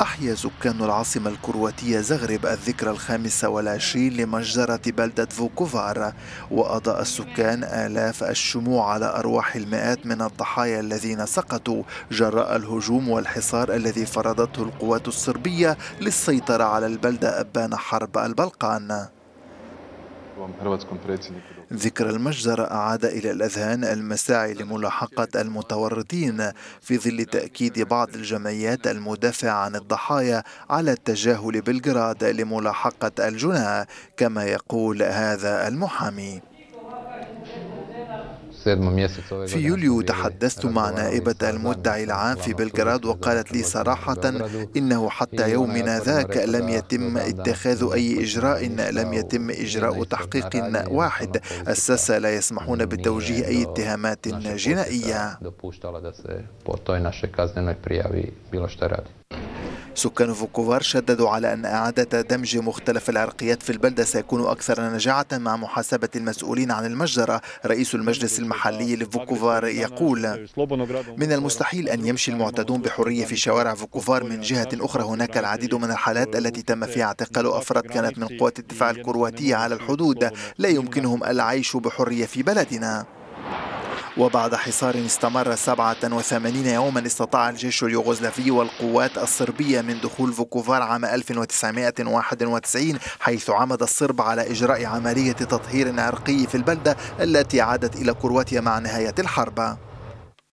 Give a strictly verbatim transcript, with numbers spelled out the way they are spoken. أحيا سكان العاصمة الكرواتية زغرب الذكرى الخامسة والعشرين لمجزرة بلدة فوكوفار، وأضاء السكان آلاف الشموع على أرواح المئات من الضحايا الذين سقطوا جراء الهجوم والحصار الذي فرضته القوات الصربية للسيطرة على البلدة أبان حرب البلقان. ذكرى المجزرة أعاد إلى الأذهان المساعي لملاحقة المتورطين، في ظل تأكيد بعض الجمعيات المدافعة عن الضحايا على التجاهل بلغراد لملاحقة الجناه، كما يقول هذا المحامي. في يوليو تحدثت مع نائبة المدعي العام في بلغراد، وقالت لي صراحة إنه حتى يومنا ذاك لم يتم اتخاذ أي إجراء، لم يتم إجراء تحقيق واحد، الساسة لا يسمحون بتوجيه أي اتهامات جنائية. سكان فوكوفار شددوا على أن إعادة دمج مختلف العرقيات في البلدة سيكون أكثر نجاعة مع محاسبة المسؤولين عن المجزرة. رئيس المجلس المحلي لفوكوفار يقول: من المستحيل أن يمشي المعتدون بحرية في شوارع فوكوفار. من جهة أخرى هناك العديد من الحالات التي تم فيها اعتقال أفراد كانت من قوات الدفاع الكرواتية على الحدود، لا يمكنهم العيش بحرية في بلدنا. وبعد حصار استمر سبعة وثمانين يوماً استطاع الجيش اليوغوسلافي والقوات الصربية من دخول فوكوفار عام ألف وتسعمئة وواحد وتسعين، حيث عمد الصرب على إجراء عملية تطهير عرقي في البلدة التي عادت إلى كرواتيا مع نهاية الحرب.